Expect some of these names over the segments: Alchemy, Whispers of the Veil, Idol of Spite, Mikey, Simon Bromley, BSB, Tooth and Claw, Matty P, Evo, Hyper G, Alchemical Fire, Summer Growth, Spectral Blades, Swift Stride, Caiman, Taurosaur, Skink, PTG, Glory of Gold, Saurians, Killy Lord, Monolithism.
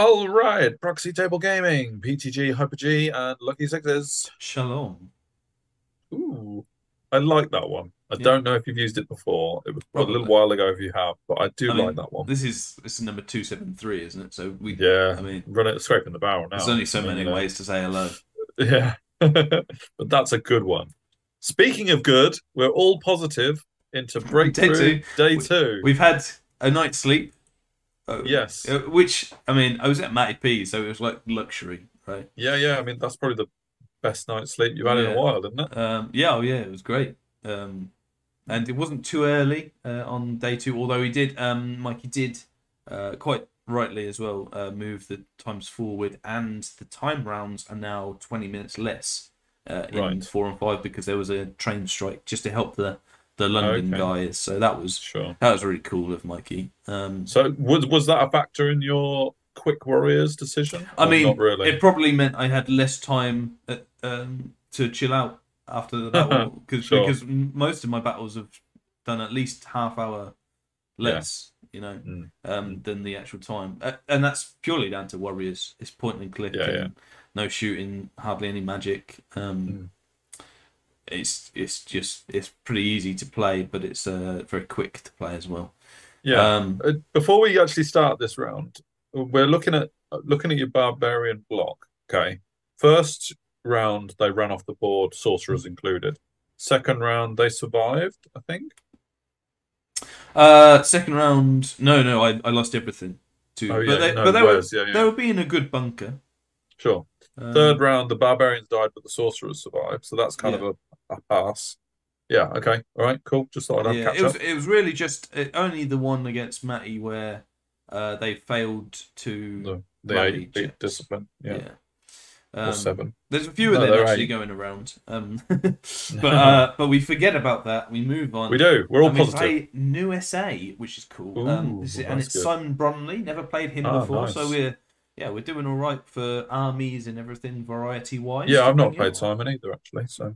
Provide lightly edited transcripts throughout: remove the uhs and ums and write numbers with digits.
All right, Proxy Table Gaming, PTG, Hyper G, and Lucky Sixers. Shalom. Ooh, I like that one. I don't know if you've used it before. It was probably a little while ago if you have, but I mean, that one. This is number 273, isn't it? So we I mean, run it scraping the barrel now. There's only so many ways to say hello. Yeah, but that's a good one. Speaking of good, we're all positive into Breakthrough Day 2. We've had a night's sleep. Yes. Which, I mean, I was at Matty P, so it was like luxury, right? Yeah, yeah. I mean, that's probably the best night's sleep you've had in a while, isn't it? It was great. And it wasn't too early on day 2, although he did, Mikey did quite rightly as well, move the times forward, and the time rounds are now 20 minutes less in 4 and 5 because there was a train strike just to help the London guys, so that was really cool of Mikey. So was that a factor in your Quick Warriors decision? I mean, not really. It probably meant I had less time to chill out after the battle because most of my battles have done at least half hour less, than the actual time, and that's purely down to Warriors. It's point and click, and no shooting, hardly any magic. It's pretty easy to play, but it's very quick to play as well. Yeah. Before we actually start this round, we're looking at your barbarian block. Okay. First round they ran off the board, sorcerers included. Second round they survived, I think. Second round, no, I lost everything too. They were being a good bunker. Sure. Third round, the barbarians died, but the sorcerers survived. So that's kind of a pass. Yeah. Okay. All right. Cool. Just thought I'd catch up. It was really just only the one against Matty where they failed to the discipline. Yeah. Or 7. There's a few of them actually going around. But we forget about that. We move on. We do. We're all positive. We play New SA, which is cool. It's Simon Bromley. Never played him before, nice. So we're doing all right for armies and everything, variety-wise. Yeah, I've not played Simon either, actually. So,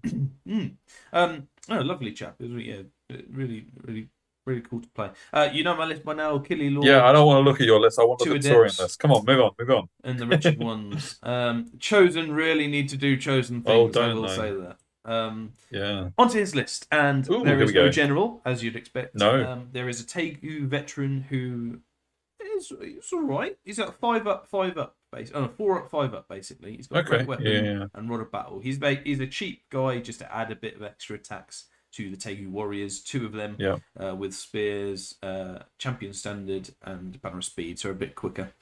lovely chap. It was, really, really, really cool to play. You know my list by now, Killy Lord. Yeah, I don't want to look at your list. I want the Saurian list. Come on, move on. And the wretched ones. Chosen really need to do chosen things. Oh, don't I will say that. Onto his list, and there is no general, as you'd expect. No, there is a Tegu veteran who. It's all right. He's got 5 up, 5 up. 4 up, 5 up. Basically, he's got a great weapon and Rod of Battle. He's a cheap guy just to add a bit of extra attacks to the Tegu Warriors. 2 of them, with spears, champion standard, and banner of speed, so a bit quicker.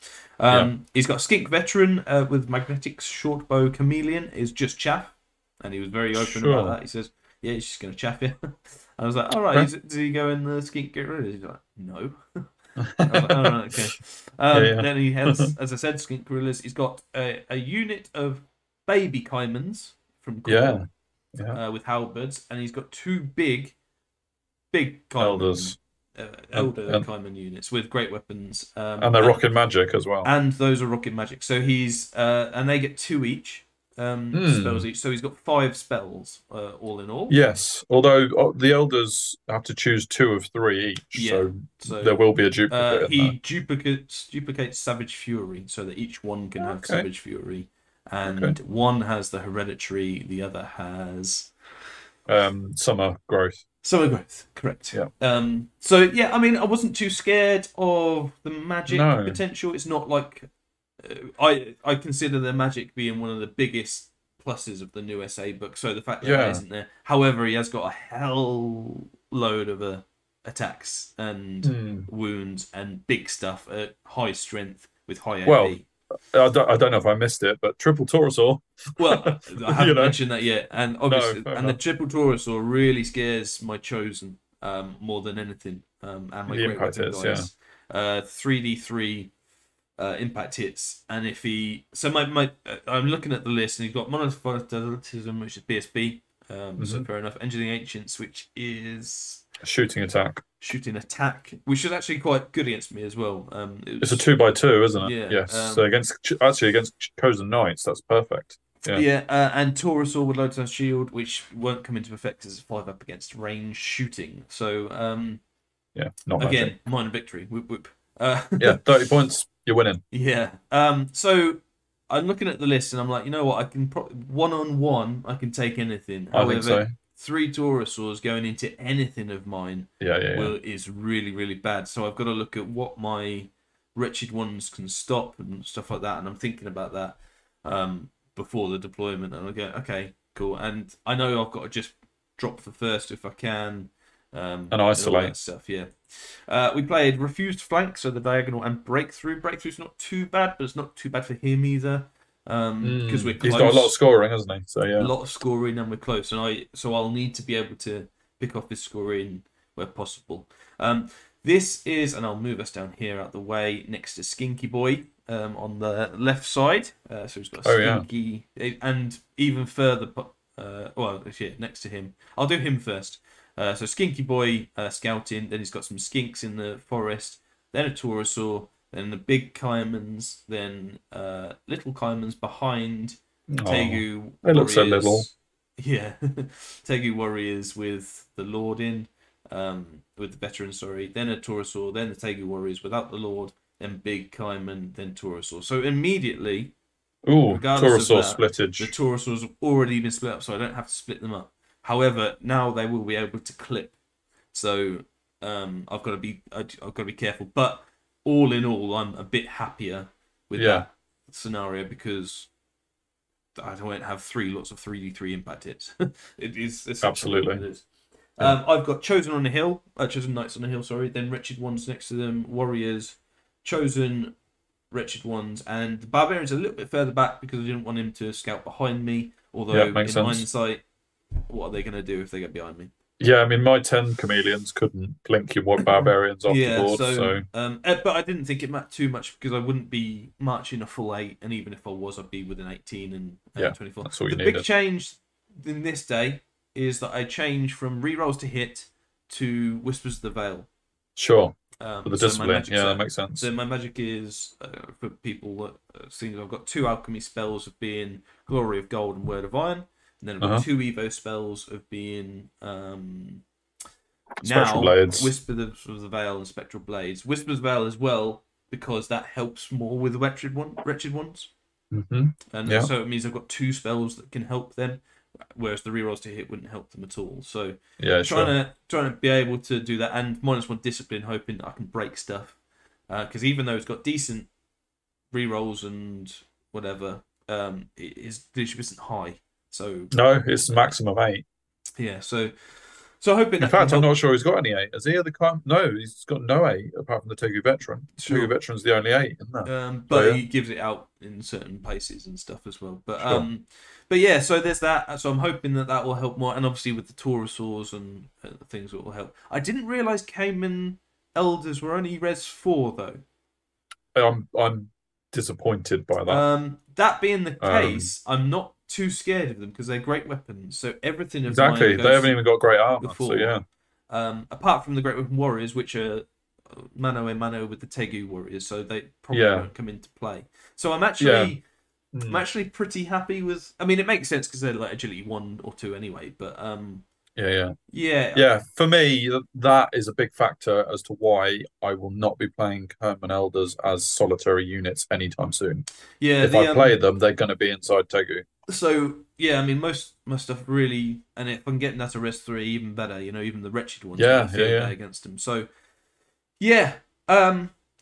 He's got a Skink veteran with magnetic short bow. Chameleon is just chaff, and he was very open about that. He says, "Yeah, he's just going to chaff you." I was like, "All right, does he go in the Skink get rid of?" He's like, "No." Like, oh, right, okay. Then he has, as I said, Skink Gorillas. He's got a unit of baby Caimans from Cornwall, with halberds, and he's got 2 big Caiman, elder Caiman units with great weapons, and they're rocket magic as well. And those are rocket magic. So he's and they get 2 each. Spells each, so he's got 5 spells all in all. Yes, although the elders have to choose 2 of 3 each, so there will be a duplicate. He duplicates Savage Fury, so that each one can have Savage Fury, and one has the hereditary, the other has Summer Growth. Summer Growth, correct. Yeah. I mean, I wasn't too scared of the magic potential. It's not like. I consider the magic being one of the biggest pluses of the New SA book, so the fact that it isn't there. However, he has got a hell load of attacks and wounds and big stuff at high strength with high AP. I don't know if I missed it, but triple Taurosaur. Well, I haven't mentioned that yet, and obviously, the triple Taurosaur really scares my chosen more than anything, and my great weapon guys. 3d3. Impact hits, and if he I'm looking at the list, and he's got Monolithism, which is BSB, so fair enough. Engineering Ancients, which is shooting attack, which is actually quite good against me as well. It's a 2x2, isn't it? Yeah. Yes. So against chosen knights, that's perfect. Yeah. And Taurosaur with loads of shield, which won't come into effect as 5 up against range shooting. So not again, minor victory. Whoop whoop. Yeah, 30 points, you're winning. Yeah. So I'm looking at the list and I'm like, you know what? I can one on one, I can take anything. However, I think so. 3 Taurosaurs going into anything of mine is really, really bad. So I've got to look at what my wretched ones can stop and stuff like that. And I'm thinking about that before the deployment. And I go, okay, cool. And I know I've got to just drop for first if I can. And isolate and stuff, yeah. We played Refused Flank, so the diagonal, and Breakthrough. Breakthrough's not too bad, but it's not too bad for him either. Because we're close. He's got a lot of scoring, hasn't he? So yeah, a lot of scoring, and we're close. And I'll need to be able to pick off his scoring where possible. This is, and I'll move us down here out the way next to Skinky Boy on the left side. So he's got Skinky, and even further. Next to him, I'll do him first. So Skinky Boy scouting, then he's got some skinks in the forest, then a Taurosaur, then the big Caimans, then little Caimans behind Tegu. They look so little. Yeah, Tegu Warriors with the Lord in, with the veteran, sorry. Then a Taurosaur, then the Tegu Warriors without the Lord, then big Caiman, then Taurosaur. So immediately, regardless of that, splittage. The Taurosaurs have already been split up, so I don't have to split them up. However, now they will be able to clip, so I've got to be careful. But all in all, I'm a bit happier with that scenario because I won't have 3 lots of 3d3 impact hits. It's absolutely what it is. Yeah. I've got Chosen Knights on the Hill. Sorry, then Wretched Ones next to them, Warriors, Chosen, Wretched Ones, and the Barbarian's a little bit further back because I didn't want him to scout behind me. Although hindsight. What are they going to do if they get behind me? Yeah, I mean, my 10 chameleons couldn't blink your barbarians off the board. But I didn't think it mattered too much because I wouldn't be marching a full 8, and even if I was, I'd be within 18 and 24. That's all you needed. Big change in this day is that I changed from rerolls to hit to Whispers of the Veil. Sure. For the discipline, that makes sense. So my magic is, for people that see, I've got 2 alchemy spells of being Glory of Gold and Word of Iron. And then I've got 2 Evo spells of being Whispers of the Veil and Spectral Blades. Whispers of the Veil as well, because that helps more with Wretched Ones. Mm-hmm. And so it means I've got 2 spells that can help them, whereas the rerolls to hit wouldn't help them at all. So trying to be able to do that. And -1 discipline, hoping that I can break stuff. Because even though it's got decent rerolls and whatever, its leadership isn't high. So no, it's a maximum of 8. Yeah, so hoping. In fact, I'm not sure he's got any 8. Has he had the climb? No, he's got no 8 apart from the Tegu veteran. Sure. Tegu veteran's the only 8, isn't there? He gives it out in certain places and stuff as well. But so there's that. So I'm hoping that will help more, and obviously with the Taurosaurs and things, it will help. I didn't realise Caiman elders were only res 4 though. I'm disappointed by that. That being the case, I'm not too scared of them because they're great weapons. So everything of mine goes, they haven't even got great armor. So apart from the great weapon warriors, which are mano a mano with the Tegu warriors, so they probably won't come into play. So I'm actually, I'm actually pretty happy with. I mean, it makes sense because they're like agility 1 or 2 anyway. But for me, that is a big factor as to why I will not be playing Caiman Elders as solitary units anytime soon. Yeah, if I play them, they're going to be inside Tegu. So I mean, my stuff really, and if I'm getting that to rest 3, even better. You know, even the wretched ones against them. So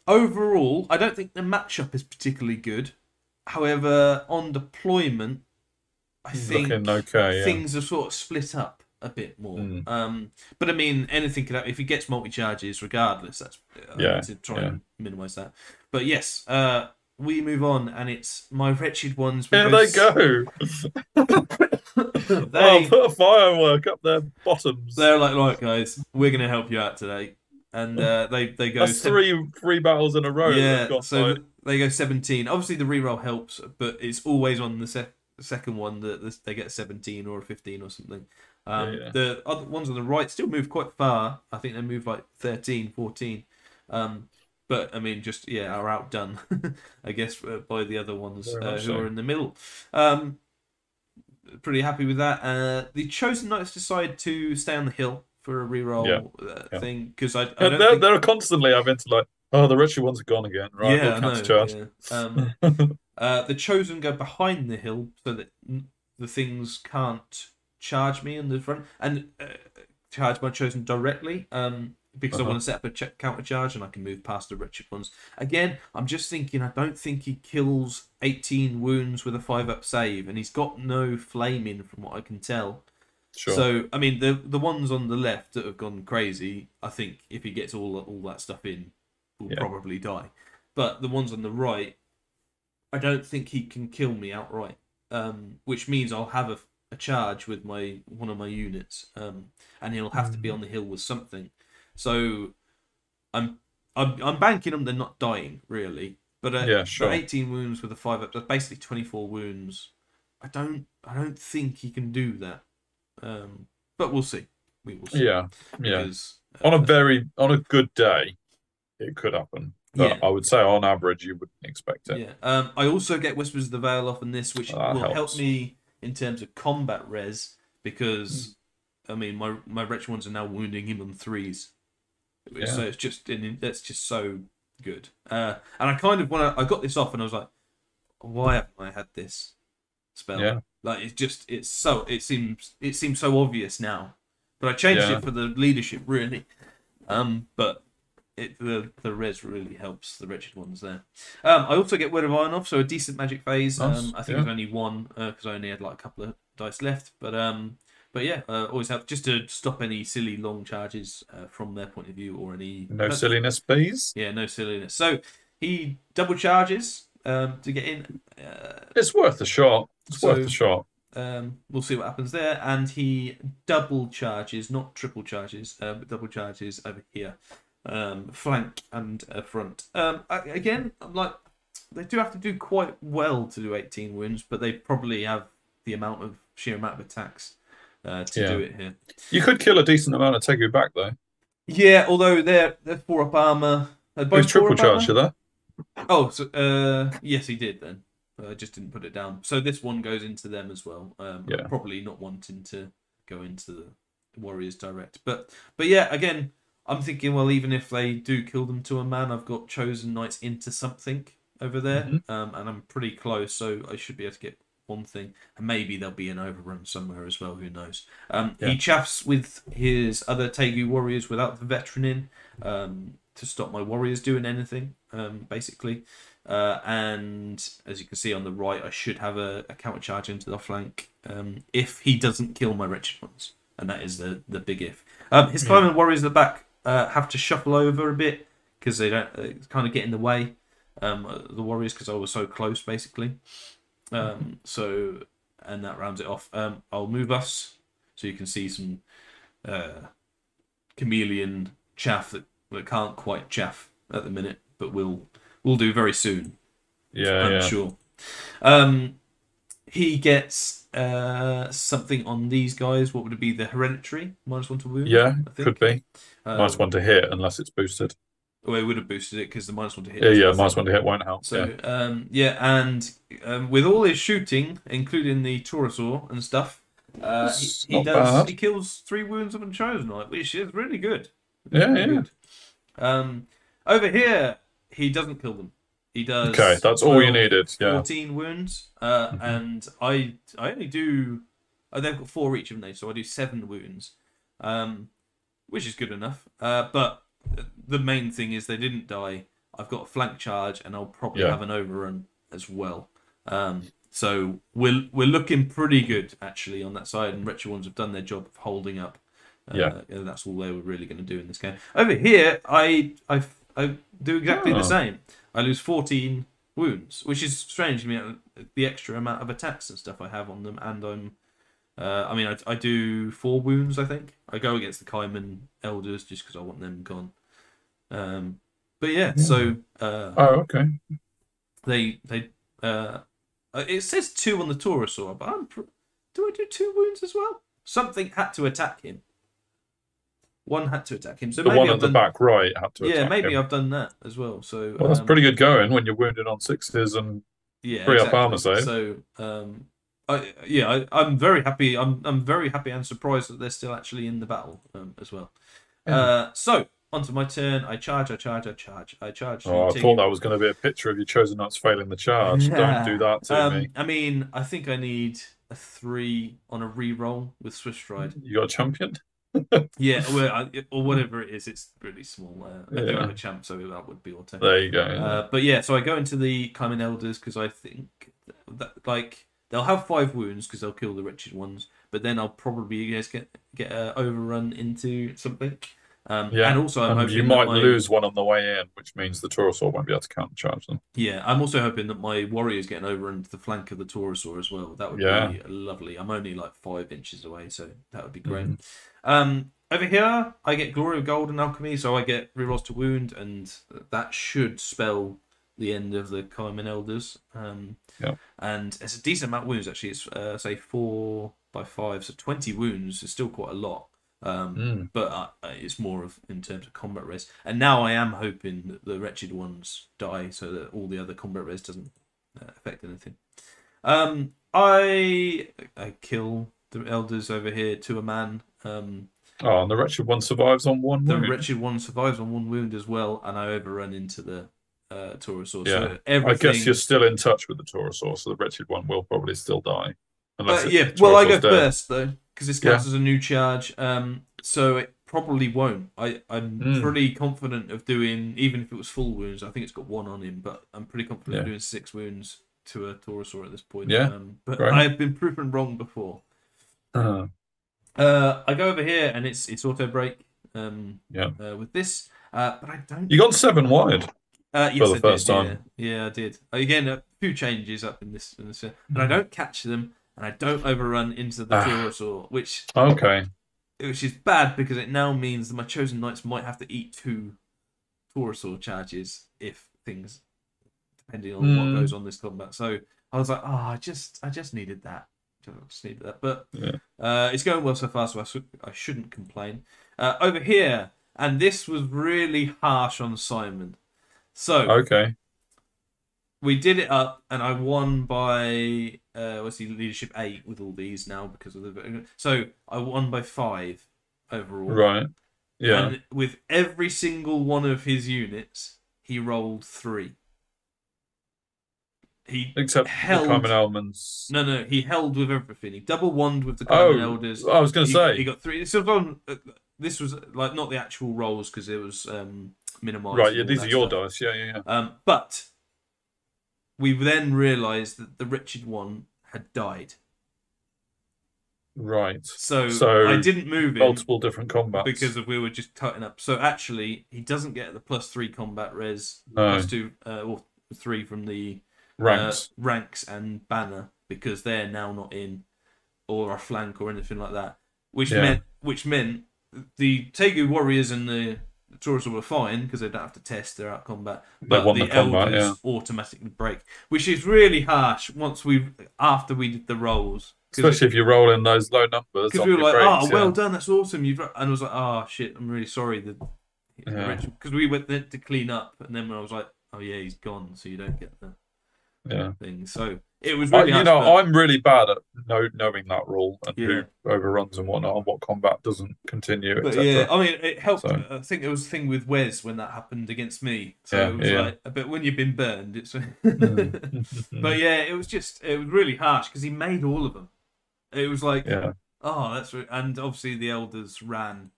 overall, I don't think the matchup is particularly good. However, on deployment, I think things are sort of split up a bit more. But I mean, anything could happen if he gets multi charges. Regardless, that's to try and minimise that. But yes. We move on, and it's my wretched ones. Here they go. I'll put a firework up their bottoms. They're like, right, guys, we're going to help you out today. And they go... That's three battles in a row. Yeah, they go 17. Obviously, the reroll helps, but it's always on the second one that they get a 17 or a 15 or something. The other ones on the right still move quite far. I think they move like 13, 14. But I mean, are outdone, I guess, by the other ones who are in the middle. Pretty happy with that. The Chosen Knights decide to stay on the hill for a reroll thing because they're constantly having to like Oh, the retro ones are gone again. Right, yeah, I know, charge. Yeah. The Chosen go behind the hill so that the things can't charge me in the front and charge my Chosen directly because I want to set up a counter charge and I can move past the wretched ones. Again, I'm just thinking, I don't think he kills 18 wounds with a 5-up save, and he's got no flaming from what I can tell. Sure. So, I mean, the ones on the left that have gone crazy, I think if he gets all that stuff in, will probably die. But the ones on the right, I don't think he can kill me outright, which means I'll have a charge with one of my units, and he'll have to be on the hill with something. So I'm banking on them not dying, really. But but 18 wounds with a 5-up, that's basically 24 wounds. I don't think he can do that. But we'll see. We will see. Yeah, yeah. Because, on a good day, it could happen. But I would say on average, you wouldn't expect it. Yeah. I also get Whispers of the Veil off on this, which will help me in terms of combat res, because I mean my wretched ones are now wounding him on 3s. Yeah. So it's just that's just so good. And I kind of I got this off and I was like, why haven't I had this spell? Yeah. Like it seems so obvious now. But I changed it for the leadership really. But the res really helps the wretched ones there. I also get Word of Iron off, so a decent magic phase. I think there's only one because I only had like a couple of dice left. But yeah, always help just to stop any silly long charges from their point of view or any silliness, please. Yeah, no silliness. So he double charges to get in. It's worth a shot. Worth a shot. We'll see what happens there. And he double charges, not triple charges, but double charges over here. Flank and front. Again, I'm like, they do have to do quite well to do 18 wounds, but they probably have the sheer amount of attacks to do it here. You could kill a decent amount of Tegu back though. Yeah, although they're 4-up armor. He's triple charged to that. Oh, so, yes, he did then. I just didn't put it down. So this one goes into them as well. Probably not wanting to go into the Warriors direct, but yeah, again. I'm thinking, well, even if they do kill them to a man, I've got Chosen Knights into something over there, and I'm pretty close, so I should be able to get one thing. And maybe there'll be an overrun somewhere as well, who knows. He chaffs with his other Tegu warriors without the veteran in to stop my warriors doing anything, basically. And as you can see on the right, I should have a counter charge into the flank if he doesn't kill my wretched ones, and that is the big if. His Caiman warriors at the back have to shuffle over a bit because they don't kind of get in the way, the warriors, because I was so close basically. So and that rounds it off. I'll move us so you can see some chameleon chaff that can't quite chaff at the minute, but we'll do very soon. Yeah, I'm sure. He gets something on these guys. What would it be? The hereditary minus 1 to wound. Yeah, I think. Could be -1 to hit unless it's boosted. Well, it would have boosted it because the -1 to hit. Yeah, -1 to hit won't help. So with all his shooting, including the Taurosaur and stuff, he kills 3 wounds of Chosen Knight, which is really good. Good. Over here, he doesn't kill them. He does. Okay, that's all you needed. Yeah. 14 wounds, and I only do. They've got 4 each of them, so I do 7 wounds, which is good enough. But the main thing is they didn't die. I've got a flank charge, and I'll probably have an overrun as well. So we're looking pretty good actually on that side, and Retro ones have done their job of holding up. And that's all they were really going to do in this game. Over here, I do exactly the same. I lose 14 wounds, which is strange to me. The extra amount of attacks and stuff I have on them, and I do 4 wounds. I think I go against the Caiman elders just because I want them gone. So it says 2 on the Taurosaur, but do I do 2 wounds as well? Something had to attack him. One had to attack him. So the one at the back right had to attack him. Yeah, maybe I've done that as well. So that's pretty good going when you're wounded on 6s and 3-up armor save. So I'm very happy. I'm very happy and surprised that they're still actually in the battle as well. So Onto my turn. I charge. Oh, I thought that was going to be a picture of your chosen nuts failing the charge. Yeah. Don't do that to me. I mean, I think I need a 3 on a reroll with Swift Stride. You got a champion? Yeah, or whatever it is. It's really small. I do have a champ, so that would be auto. There you go. Yeah. But yeah, so I go into the Caiman Elders because I think that, like, they'll have 5 wounds because they'll kill the wretched ones, but then I'll probably get overrun into something. And also I'm hoping you might lose one on the way in, which means the Taurosaur won't be able to countercharge them. Yeah, I'm also hoping that my warrior's getting over into the flank of the Taurosaur as well. That would be lovely. I'm only like 5 inches away, so that would be great. Over here, I get Glory of Gold and Alchemy, so I get rerolls to wound, and that should spell the end of the Caiman Elders. And it's a decent amount of wounds, actually. It's, say, 4 by 5, so 20 wounds is still quite a lot. But it's more of in terms of combat res, and now I am hoping that the wretched ones die so that all the other combat res doesn't affect anything. I kill the elders over here to a man. And the wretched one survives on one wound. The wretched one survives on one wound as well, and I overrun into the Taurosaur. Yeah, so everything... I guess you're still in touch with the Taurosaur, so the wretched one will probably still die. Well, I go first though, because this counts as a new charge, so it probably won't. I'm pretty confident of doing, even if it was full wounds, I think it's got 1 on him, but I'm pretty confident of doing 6 wounds to a Taurosaur at this point. Yeah. But I've been proven wrong before. I go over here, and it's auto break with this, but I don't... You got 7 wide for the first time. Yeah, I did. Again, a few changes up in this but I don't catch them. And I don't overrun into the Taurosaur, which is bad because it now means that my chosen knights might have to eat 2 Taurosaur charges depending on what goes on this combat. So I was like, I just needed that. But it's going well so far, so I shouldn't complain. Over here, and this was really harsh on Simon. So we did it up, and I won by leadership 8 with all these now because of the. So I won by 5 overall. Right. Yeah. And with every single one of his units, he rolled 3. He except held, the Caiman Elders. No, he held with everything. He double wand with the Caiman Elders. I was going to say he got 3. This was like not the actual rolls because it was minimized. Right. Yeah. These are your dice. Yeah. But. We then realised that the wretched one had died. Right. So I didn't move him. Multiple different combats. Because we were just cutting up. So actually, he doesn't get the +3 combat res, +2 or 3 from the ranks and banner because they're now not in or a flank or anything like that. Which meant the Tegu warriors and the Taurosaur were fine because they don't have to test; they're out of combat. But the combat, elders automatically break, which is really harsh. After we did the rolls, especially if you're rolling those low numbers, because we were like, breaks, well done, that's awesome." And I was like, "Oh shit, I'm really sorry." Because we went there to clean up, and then when I was like, "Oh yeah, he's gone," so you don't get the thing. So it was really I'm really bad at knowing that rule and who overruns and whatnot and what combat doesn't continue. But I mean, it helped. So. I think there was a thing with Wes when that happened against me. So it was like, but when you've been burned, it's. But it was really harsh because he made all of them. It was like, and obviously the elders ran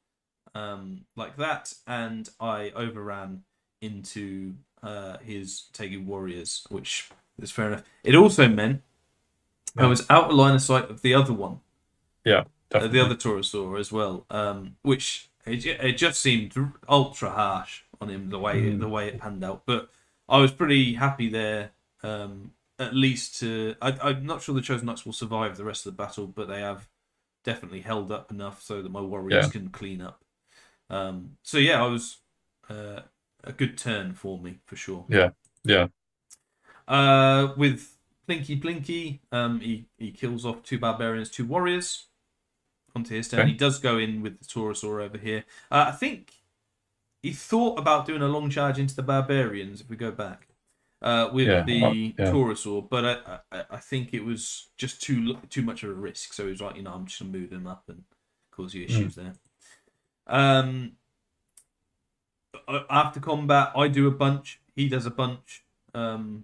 like that, and I overran into his Tegu warriors, which. It's fair enough. It also meant I was out of line of sight of the other one. Yeah, definitely. The other Taurosaur as well, which it just seemed ultra harsh on him the way it panned out. But I was pretty happy there. At least I'm not sure the Chosen Knights will survive the rest of the battle, but they have definitely held up enough so that my warriors can clean up. I was a good turn for me for sure. Yeah. With Plinky, he kills off 2 barbarians, 2 warriors onto his turn. Okay. He does go in with the Taurosaur over here. I think he thought about doing a long charge into the barbarians if we go back with the Taurosaur, but I think it was just too much of a risk. So he was like, I'm just gonna move him up and cause you issues there. after combat, I do a bunch. He does a bunch of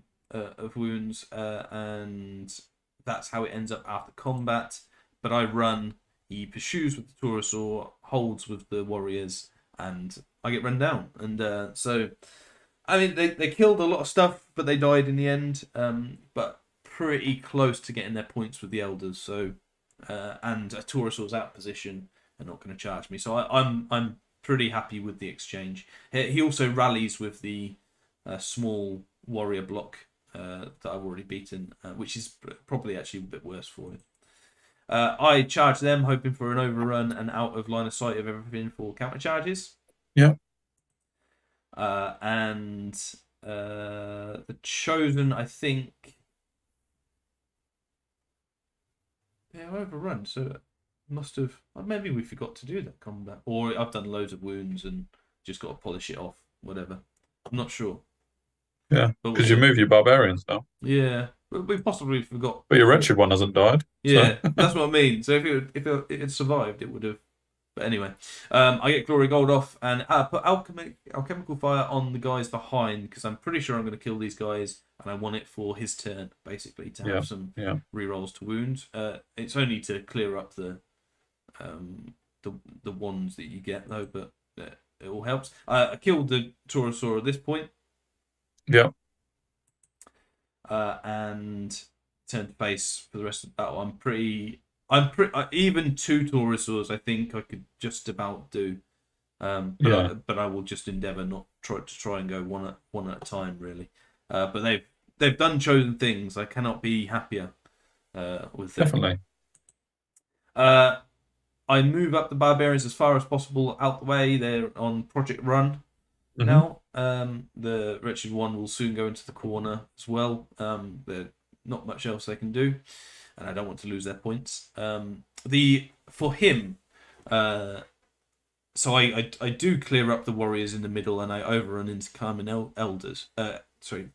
wounds, and that's how it ends up after combat. But I run, he pursues with the Taurosaur, holds with the warriors, and I get run down. And so, I mean, they killed a lot of stuff, but they died in the end. But pretty close to getting their points with the elders. So, and a Taurosaur's out of position and not going to charge me. So I'm pretty happy with the exchange. He also rallies with the small warrior block that I've already beaten, which is probably actually a bit worse for him. I charge them, hoping for an overrun and out of line of sight of everything for counter charges. Yeah. The Chosen, I think, yeah, overrun. So must have, maybe we forgot to do that combat, or I've done loads of wounds and just got to polish it off. Whatever, I'm not sure. Yeah, because you move your barbarians now. Yeah. We possibly forgot. But your wretched one hasn't died. Yeah, so. That's what I mean. So if it had survived, it would have. But anyway, I get Glory Gold off and put Alchemical Fire on the guys behind, because I'm pretty sure I'm going to kill these guys, and I want it for his turn, basically, to have some rerolls to wounds. It's only to clear up the ones that you get, though, but it all helps. I killed the Taurosaur at this point. Yeah. And turn to face for the rest of the battle. Even two Taurosaurs, I think I could just about do. But I will just endeavour not try and go one at a time, really. But they've done chosen things. I cannot be happier with them. Definitely. I move up the barbarians as far as possible out the way. They're on Project Run now. The wretched one will soon go into the corner as well. There's not much else they can do, and I don't want to lose their points. So I do clear up the warriors in the middle, and I overrun into Caiman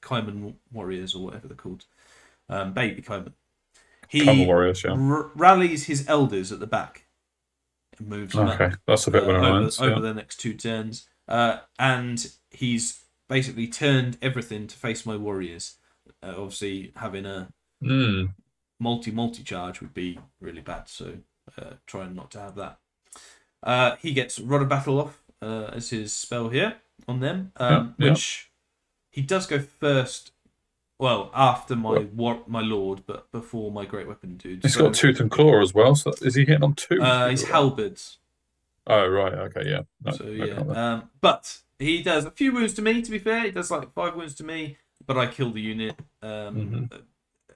Caiman warriors, or whatever they're called. Baby Caiman. He warriors, rallies his elders at the back and moves them up. That's a bit what I meant. Over the next two turns. And he's basically turned everything to face my warriors. Obviously, having a multi charge would be really bad, so trying not to have that. He gets Rod of Battle off as his spell here on them, which he does go first. Well, after my lord, but before my great weapon dude. He's got Tooth and Claw as well. So is he hitting on two? He's halberds. Oh, right. Okay, yeah. No, so, yeah. But he does a few wounds to me, to be fair. He does like 5 wounds to me, but I kill the unit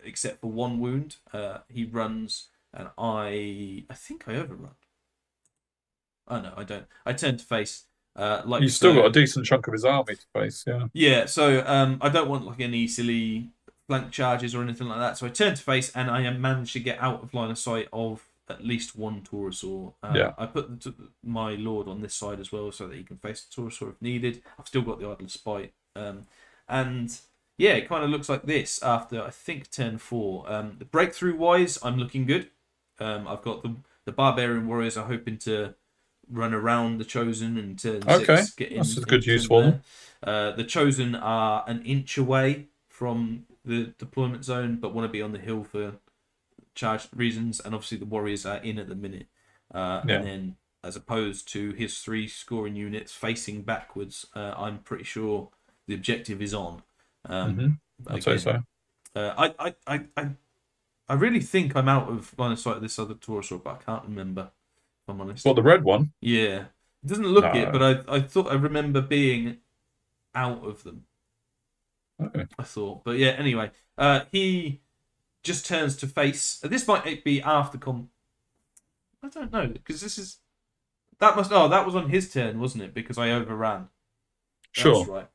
except for 1 wound. He runs, and I think I overrun. Oh, no, I don't. I turn to face. You've still got a decent chunk of his army to face, yeah. Yeah, so I don't want like any silly flank charges or anything like that. So I turn to face, and I manage to get out of line of sight of at least one Taurosaur. I put my lord on this side as well, so that he can face the Taurosaur if needed. I've still got the Idol of Spite. And yeah, it kind of looks like this after, I think, turn 4. The breakthrough-wise, I'm looking good. I've got the Barbarian Warriors are hoping to run around the Chosen and turn 6. Get in, that's a good use for them. The Chosen are an inch away from the deployment zone, but want to be on the hill for charge reasons, and obviously the warriors are in at the minute, and then as opposed to his 3 scoring units facing backwards, I'm pretty sure the objective is on. I'd say so. I really think I'm out of line of sight of this other Taurosaur, but I can't remember, if I'm honest. Well, the red one, yeah, it doesn't look it, but I thought I remember being out of them. I thought, but yeah, anyway, he just turns to face. This might be after I don't know, because this is that was on his turn, wasn't it? Because I overran. Sure. That's right.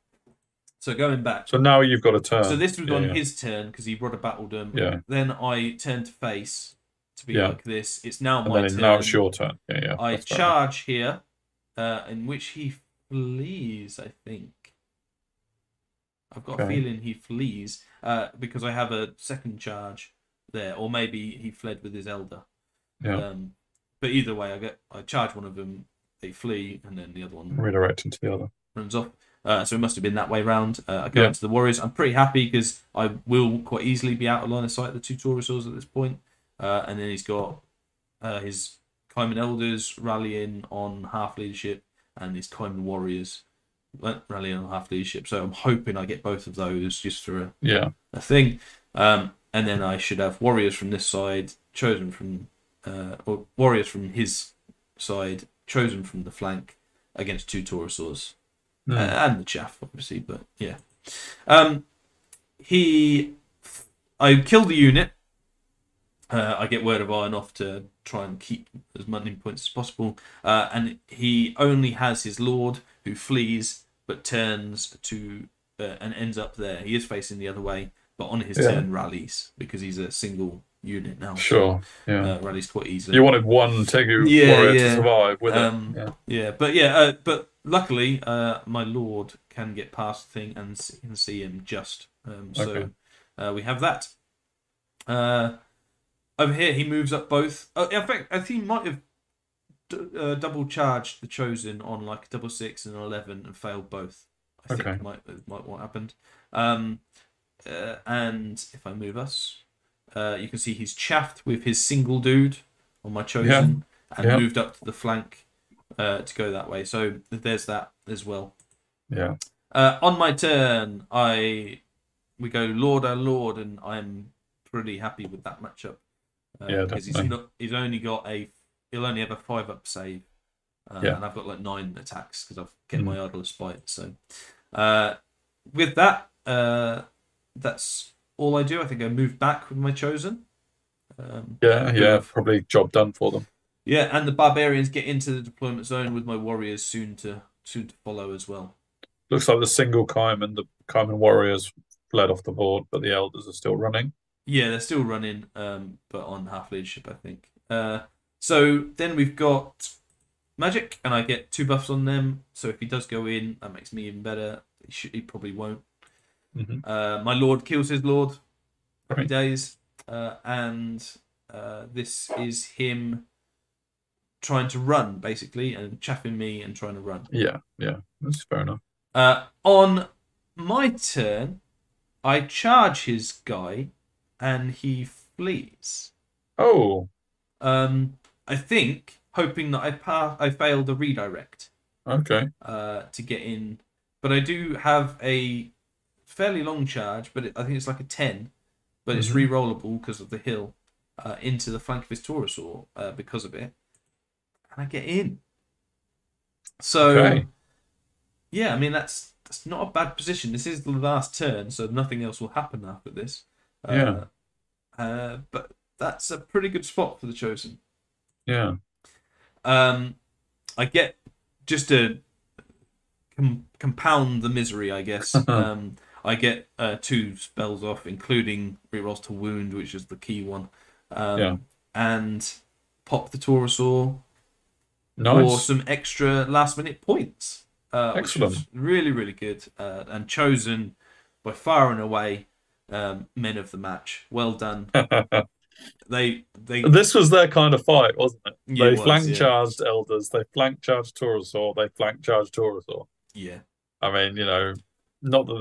So going back. So now you've got a turn. So this was on his turn, because he brought a battle dome. Yeah. Then I turn to face to be like this. It's now my turn. Now it's your turn. Yeah, yeah. I charge here, in which he flees, I think. I've got a feeling he flees, because I have a second charge there, or maybe he fled with his elder. Yeah. But either way, I charge one of them, they flee, and then the other one redirect into the other. runs off. So it must have been that way round. I go into the Warriors. I'm pretty happy because I will quite easily be out of line of sight of the two Taurosaurs at this point. And then he's got his Caiman Elders rallying on half leadership and his Caiman Warriors rallying on half leadership. So I'm hoping I get both of those just for a thing. And then I should have Warriors from this side, chosen from... or Warriors from his side, chosen from the flank against two Taurosaurs. No. And the chaff, obviously, but yeah. I kill the unit. I get Word of Iron off to try and keep as many points as possible. And he only has his Lord, who flees, but turns to and ends up there. He is facing the other way, but on his turn rallies, because he's a single unit now. Sure. Yeah. Rallies quite easily. You wanted one Tegu warrior to survive with it. Yeah. But luckily, my Lord can get past the thing and can see him just. So we have that. Over here, he moves up both. In fact, I think he might have double charged the Chosen on like 6 and 11 and failed both. I think might what happened. And if I move us, you can see he's chaffed with his single dude on my Chosen and moved up to the flank to go that way. So there's that as well. Yeah. On my turn, we go Lord, our Lord, and I'm pretty happy with that matchup. Yeah, because he'll only have a 5-up save, and I've got like 9 attacks because I've kept my Idol of Spite. So with that, that's all I do. I think I move back with my Chosen. Probably job done for them. Yeah, and the Barbarians get into the deployment zone with my Warriors soon to follow as well. Looks like the single Caiman, the Caiman Warriors fled off the board, but the Elders are still running. Yeah, they're still running, but on half leadership, I think. So then we've got Magic, and I get 2 buffs on them. So if he does go in, that makes me even better. He probably won't. Mm-hmm. My Lord kills his Lord. Happy days. And this is him trying to run, basically, and chaffing me and trying to run. Yeah, that's fair enough. On my turn, I charge his guy, and he flees. Oh. I think, hoping that I failed the redirect. Okay. To get in. But I do have a fairly long charge, but I think it's like a 10. But it's re-rollable because of the hill into the flank of his Taurosaur because of it. And I get in. So, yeah, I mean, that's not a bad position. This is the last turn, so nothing else will happen after this. But that's a pretty good spot for the Chosen. Yeah. I get just to compound the misery, I guess. I get 2 spells off, including rerolls to wound, which is the key one. And pop the Taurosaur for some extra last-minute points. Excellent. Which is really, really good. And Chosen by far and away. Men of the match, well done. This was their kind of fight, wasn't it? Yeah, they flank charged Elders, they flank charged Taurosaur, they flank charged Taurosaur. Yeah, I mean, you know, not that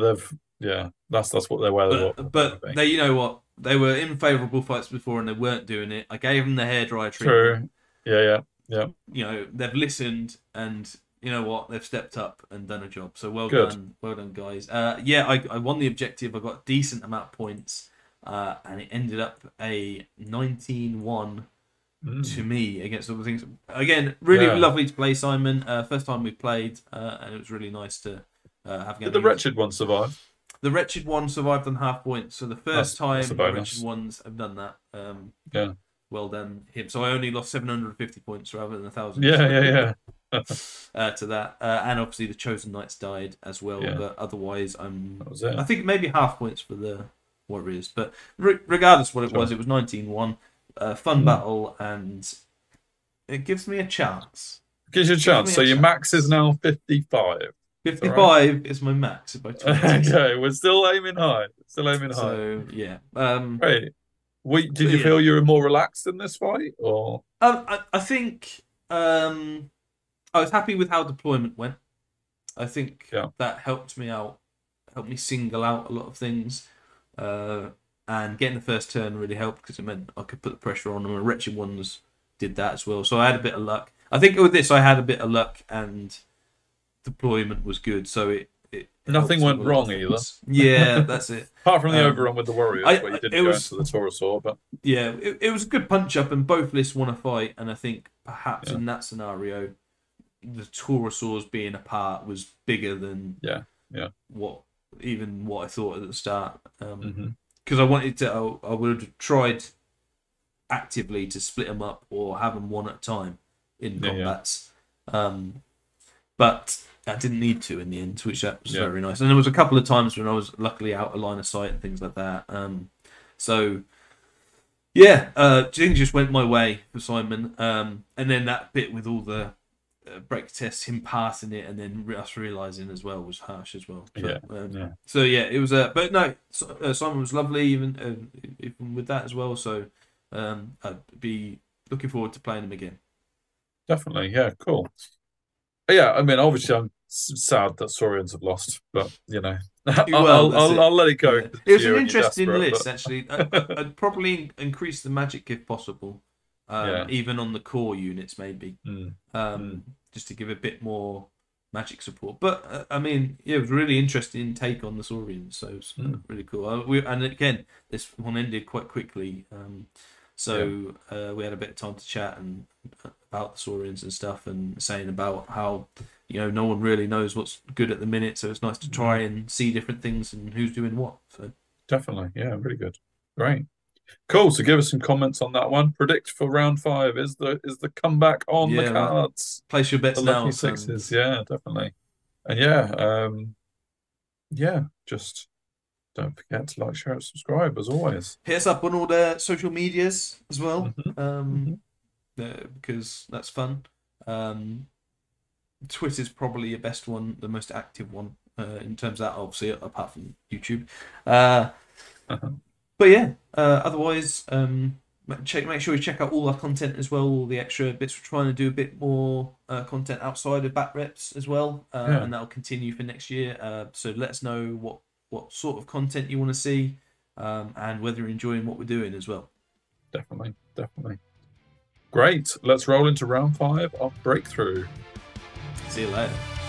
they've that's what they were. But they, you know what, they were in favourable fights before and they weren't doing it. I gave them the hairdryer treatment. True. Yeah. You know, they've listened and. You know what? They've stepped up and done a job. So well done, guys. I won the objective. I got a decent amount of points, and it ended up a 19-1 to me against other things. Again, really lovely to play, Simon. First time we played, and it was really nice to have. Did the wretched one survive? The wretched one survived on half points. So the first time the wretched ones have done that. Well done him. So I only lost 750 points rather than 1,000. To that, and obviously the Chosen Knights died as well. Yeah. But otherwise, I think maybe half points for the Warriors. But regardless, what it was 19-1. Fun battle, and it gives me a chance. It gives you a chance. So your max is now 55. 55 is my max. By 20. Okay, we're still aiming high. So yeah. Great. Did you feel you were more relaxed in this fight, or? I think. I was happy with how deployment went. I think that helped me out, helped me single out a lot of things. And getting the first turn really helped because it meant I could put the pressure on them. And Wretched Ones did that as well. So I had a bit of luck. I think with this, I had a bit of luck and deployment was good. So it nothing went wrong either. Yeah, that's it. Apart from the overrun with the Warriors, where you didn't go into the Taurosaur. But... yeah, it was a good punch-up and both lists won a fight. And I think perhaps in that scenario, the Taurosaurs being apart was bigger than what I thought at the start. Because I wanted to, I would have tried actively to split them up or have them one at a time in combats. But I didn't need to in the end, which that was very nice. And there was a couple of times when I was luckily out of line of sight and things like that. So, yeah, things just went my way for Simon. And then that bit with all the break tests, him passing it, and then us realising as well was harsh as well. So, so yeah, it was. But no, Simon was lovely, even with that as well. So I'd be looking forward to playing him again. Definitely, yeah, cool. Yeah, I mean, obviously, I'm sad that Saurians have lost, but you know, I'll let it go. Yeah. It was an interesting list, but... actually. I'd probably increase the magic if possible, even on the core units, maybe, just to give a bit more magic support. But I mean, yeah, it was a really interesting take on the Saurians, so it's really cool. And again, this one ended quite quickly, so we had a bit of time to chat and. About the Saurians and stuff, and saying about how, you know, no one really knows what's good at the minute, so it's nice to try and see different things and who's doing what. So definitely, yeah, really good, great, cool. So give us some comments on that one. Predict for round 5 is the comeback on the cards. Place your bets the now. Lucky Sixers, yeah, definitely, and just. Don't forget to like, share, and subscribe as always. Hit us up on all the social medias as well. Because that's fun. Twitter's probably your best one, the most active one in terms of that, obviously, apart from YouTube. But yeah, otherwise, make sure you check out all our content as well, all the extra bits. We're trying to do a bit more content outside of back reps as well, and that'll continue for next year. So let us know what sort of content you want to see, and whether you're enjoying what we're doing as well. Definitely. Great. Let's roll into round 5 of Breakthrough. See you later.